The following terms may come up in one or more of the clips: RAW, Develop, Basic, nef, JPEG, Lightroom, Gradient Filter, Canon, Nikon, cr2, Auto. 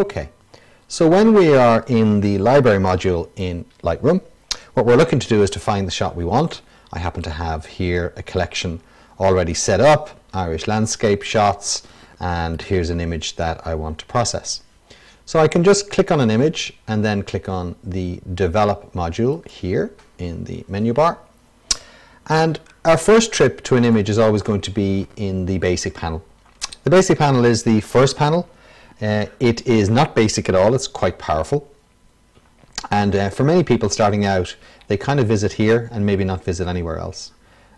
Okay, so when we are in the library module in Lightroom, what we're looking to do is to find the shot we want. I happen to have here a collection already set up, Irish landscape shots, and here's an image that I want to process. So I can just click on an image and then click on the Develop module here in the menu bar. And our first trip to an image is always going to be in the Basic panel. The Basic panel is the first panel. It is not basic at all, it's quite powerful. And for many people starting out, they kind of visit here and maybe not visit anywhere else.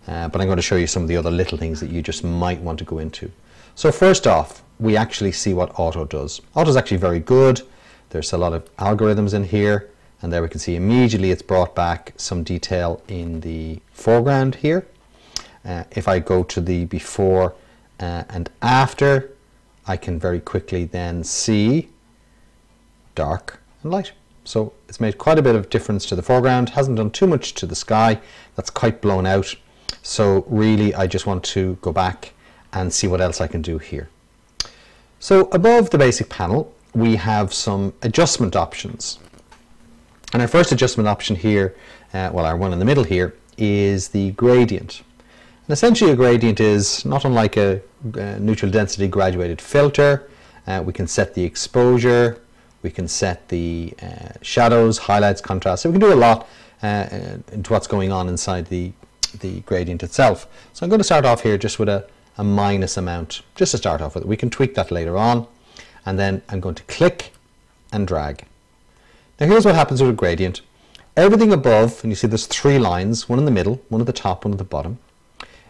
But I'm going to show you some of the other little things that you just might want to go into. So first off, we actually see what Auto does. Auto is actually very good. There's a lot of algorithms in here, and there we can see immediately it's brought back some detail in the foreground here. If I go to the before and after, I can very quickly then see dark and light. So it's made quite a bit of difference to the foreground, hasn't done too much to the sky, that's quite blown out. So really I just want to go back and see what else I can do here. So above the Basic panel we have some adjustment options. And our first adjustment option here, well, our one in the middle here, is the gradient. And essentially a gradient is not unlike a neutral density graduated filter. We can set the exposure, we can set the shadows, highlights, contrast. So we can do a lot into what's going on inside the gradient itself. So I'm going to start off here just with a minus amount, just to start off with. We can tweak that later on. And then I'm going to click and drag. Now here's what happens with a gradient. Everything above, and you see there's three lines, one in the middle, one at the top, one at the bottom.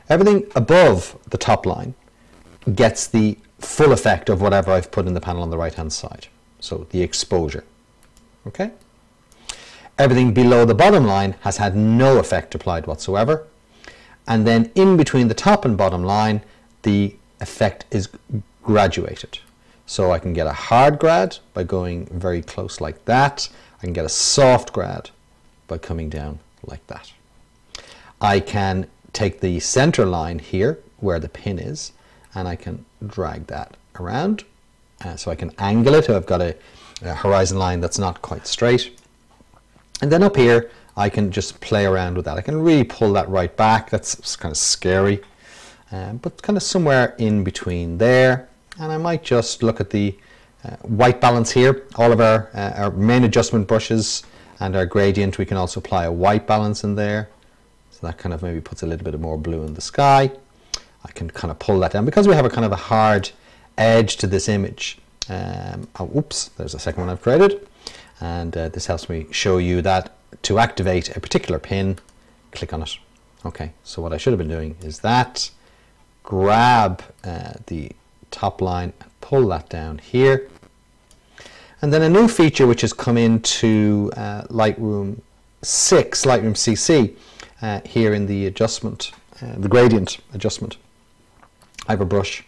Everything above the top line gets the full effect of whatever I've put in the panel on the right hand side. So the exposure, okay? Everything below the bottom line has had no effect applied whatsoever. And then in between the top and bottom line, the effect is graduated. So I can get a hard grad by going very close like that. I can get a soft grad by coming down like that. I can take the center line here where the pin is, and I can drag that around. So I can angle it. I've got a horizon line that's not quite straight. And then up here, I can just play around with that. I can really pull that right back. That's kind of scary, but kind of somewhere in between there. And I might just look at the white balance here. All of our main adjustment brushes and our gradient, we can also apply a white balance in there. So that kind of maybe puts a little bit more blue in the sky. I can kind of pull that down because we have a kind of a hard edge to this image. Oops, there's a second one I've created. And this helps me show you that to activate a particular pin, click on it. Okay, so what I should have been doing is that, grab the top line and pull that down here. And then a new feature which has come into Lightroom 6, Lightroom CC, here in the adjustment, the gradient adjustment. I have a brush.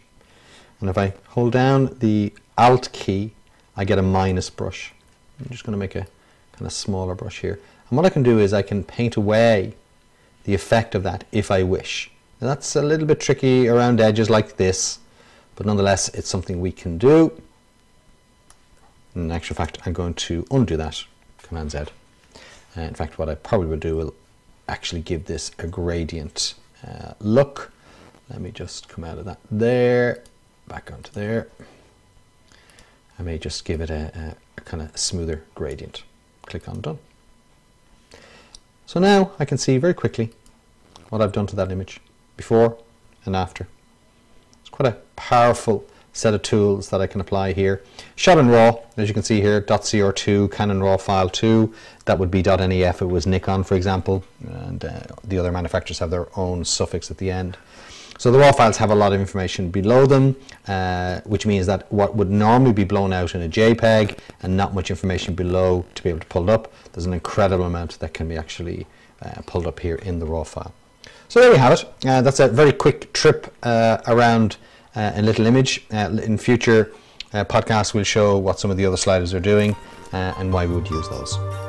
And if I hold down the Alt key, I get a minus brush. I'm just going to make a kind of smaller brush here. And what I can do is I can paint away the effect of that if I wish. Now that's a little bit tricky around edges like this, but nonetheless it's something we can do. In actual fact, I'm going to undo that, Command Z. And in fact, what I probably would do will actually give this a gradient look. Let me just come out of that there, back onto there. I may just give it a kind of smoother gradient. Click on Done. So now I can see very quickly what I've done to that image, before and after. It's quite a powerful set of tools that I can apply here. Shot in RAW, as you can see here, .cr2, Canon RAW file 2, that would be .nef, it was Nikon for example, and the other manufacturers have their own suffix at the end. So the RAW files have a lot of information below them, which means that what would normally be blown out in a JPEG and not much information below to be able to pull it up, there's an incredible amount that can be actually pulled up here in the RAW file. So there we have it. That's a very quick trip around a little image. In future podcasts we'll show what some of the other sliders are doing and why we would use those.